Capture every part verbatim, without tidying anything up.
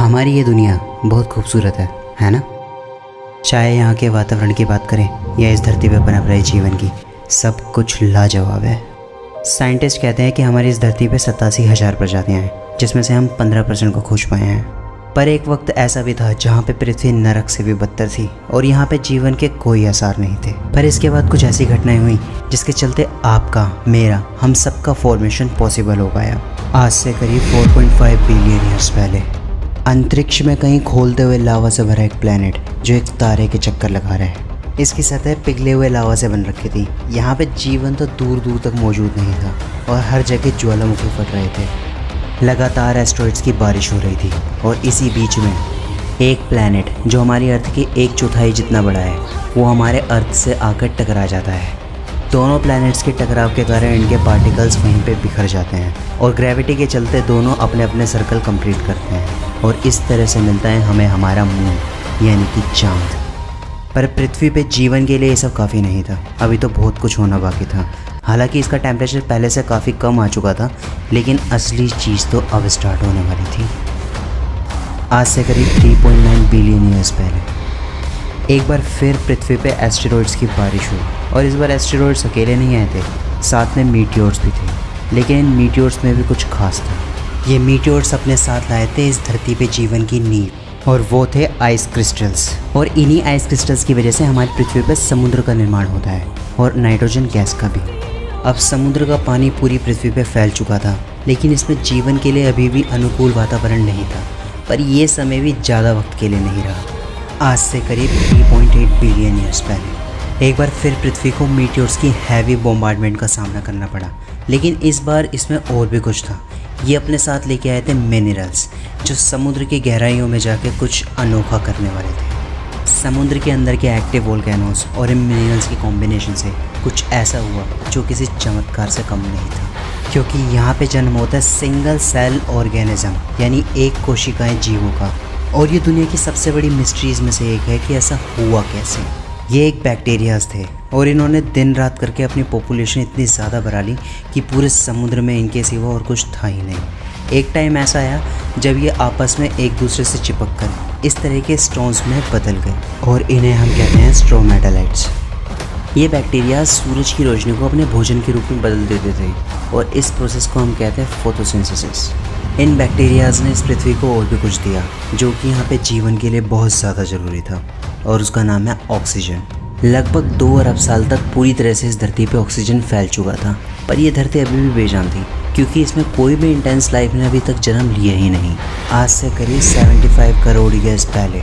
हमारी ये दुनिया बहुत खूबसूरत है, है ना? चाहे यहाँ के वातावरण की बात करें या इस धरती पर पनप रहे जीवन की, सब कुछ लाजवाब है। साइंटिस्ट कहते हैं कि हमारी इस धरती पर सतासी हज़ार प्रजातियाँ हैं, जिसमें से हम पंद्रह परसेंट को खोज पाए हैं। पर एक वक्त ऐसा भी था जहाँ पे पृथ्वी नरक से भी बदतर थी और यहाँ पे जीवन के कोई आसार नहीं थे। पर इसके बाद कुछ ऐसी घटनाएं हुई जिसके चलते आपका, मेरा, हम सब का फॉर्मेशन पॉसिबल हो पाया। आज से करीब चार पॉइंट पाँच बिलियन ईयर्स पहले अंतरिक्ष में कहीं खोलते हुए लावा से भरा एक प्लेनेट जो एक तारे के चक्कर लगा रहा है, इसकी सतह पिघले हुए लावा से बन रखी थी। यहाँ पे जीवन तो दूर दूर तक मौजूद नहीं था और हर जगह ज्वालामुखी फट रहे थे। लगातार एस्टेरॉइड्स की बारिश हो रही थी और इसी बीच में एक प्लेनेट जो हमारी अर्थ की एक चौथाई जितना बड़ा है वो हमारे अर्थ से आकर टकरा जाता है। दोनों प्लैनेट्स के टकराव के कारण इनके पार्टिकल्स वहीं पे बिखर जाते हैं और ग्रेविटी के चलते दोनों अपने अपने सर्कल कंप्लीट करते हैं और इस तरह से मिलता है हमें हमारा मून यानी कि चाँद। पर पृथ्वी पर जीवन के लिए ये सब काफ़ी नहीं था, अभी तो बहुत कुछ होना बाकी था। हालांकि इसका टेम्परेचर पहले से काफ़ी कम आ चुका था, लेकिन असली चीज़ तो अब स्टार्ट होने वाली थी। आज से करीब तीन पॉइंट नौ बिलियन ईयर्स पहले एक बार फिर पृथ्वी पे एस्टेरॉइड्स की बारिश हुई और इस बार एस्टेरॉइड्स अकेले नहीं आए थे, साथ में मीटियोर्स भी थे। लेकिन इन मीटियोर्स में भी कुछ खास था। ये मीटियोर्स अपने साथ लाए थे इस धरती पर जीवन की नींव, और वो थे आइस क्रिस्टल्स। और इन्हीं आइस क्रिस्टल्स की वजह से हमारी पृथ्वी पर समुद्र का निर्माण होता है और नाइट्रोजन गैस का भी। अब समुद्र का पानी पूरी पृथ्वी पर फैल चुका था, लेकिन इसमें जीवन के लिए अभी भी अनुकूल वातावरण नहीं था। पर यह समय भी ज़्यादा वक्त के लिए नहीं रहा। आज से करीब तीन पॉइंट आठ बिलियन ईयर्स पहले एक बार फिर पृथ्वी को मीटियोर्स की हैवी बॉम्बार्डमेंट का सामना करना पड़ा, लेकिन इस बार इसमें और भी कुछ था। ये अपने साथ लेके आए थे मिनरल्स, जो समुद्र की गहराइयों में जाके कुछ अनोखा करने वाले थे। समुद्र के अंदर के एक्टिव वोल्केनोस और इन मिनरल्स के कॉम्बिनेशन से कुछ ऐसा हुआ जो किसी चमत्कार से कम नहीं था, क्योंकि यहाँ पे जन्म होता है सिंगल सेल ऑर्गेनिज्म यानी एक कोशिकाएं जीवों का। और ये दुनिया की सबसे बड़ी मिस्ट्रीज़ में से एक है कि ऐसा हुआ कैसे। ये एक बैक्टीरियाज थे और इन्होंने दिन रात करके अपनी पॉपुलेशन इतनी ज़्यादा बढ़ा ली कि पूरे समुद्र में इनके सिवा और कुछ था ही नहीं। एक टाइम ऐसा आया जब ये आपस में एक दूसरे से चिपक कर इस तरह के स्टोन्स में बदल गए और इन्हें हम कहते हैं स्ट्रोमेटालाइट्स। ये बैक्टीरिया सूरज की रोशनी को अपने भोजन के रूप में बदल देते थे और इस प्रोसेस को हम कहते हैं फोटोसिंथेसिस। इन बैक्टीरियाज ने इस पृथ्वी को और भी कुछ दिया जो कि यहाँ पे जीवन के लिए बहुत ज़्यादा ज़रूरी था, और उसका नाम है ऑक्सीजन। लगभग दो अरब साल तक पूरी तरह से इस धरती पे ऑक्सीजन फैल चुका था, पर यह धरती अभी भी बेजान थी क्योंकि इसमें कोई भी इंटेंस लाइफ ने अभी तक जन्म लिया ही नहीं। आज से करीब पचहत्तर करोड़ ईयर्स पहले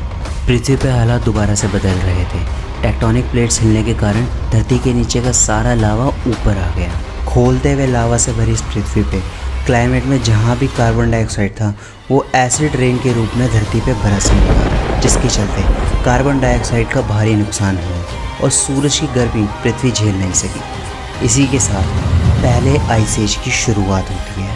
पृथ्वी पर हालात दोबारा से बदल रहे थे। टेक्टोनिक प्लेट्स हिलने के कारण धरती के नीचे का सारा लावा ऊपर आ गया। खोलते हुए लावा से भरी इस पृथ्वी पे क्लाइमेट में जहाँ भी कार्बन डाइऑक्साइड था वो एसिड रेन के रूप में धरती पे बरसने लगा, जिसके चलते कार्बन डाइऑक्साइड का भारी नुकसान हुआ और सूरज की गर्मी पृथ्वी झेल नहीं सकी। इसी के साथ पहले आइस एज की शुरुआत होती है।